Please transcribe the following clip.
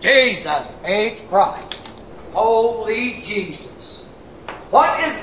Jesus H. Christ. Holy Jesus. What is